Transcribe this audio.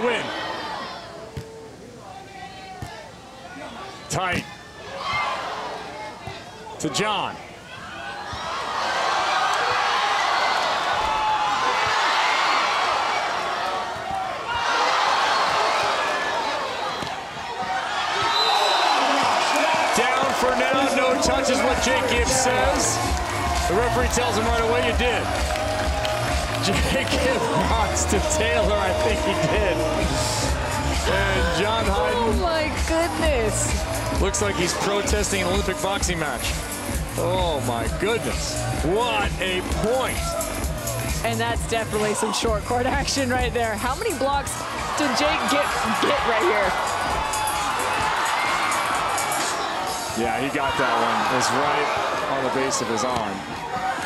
the win. Tight. To John. Down for now, no touch is what Jake Gibbs says. The referee tells him right away, you did. Jake Gibbs rocks to Taylor, I think he did. And John Hyden. Oh my goodness. Looks like he's protesting an Olympic boxing match. Oh my goodness, what a point. And that's definitely some short court action right there. How many blocks did Jake get right here? Yeah, he got that one. It was right on the base of his arm.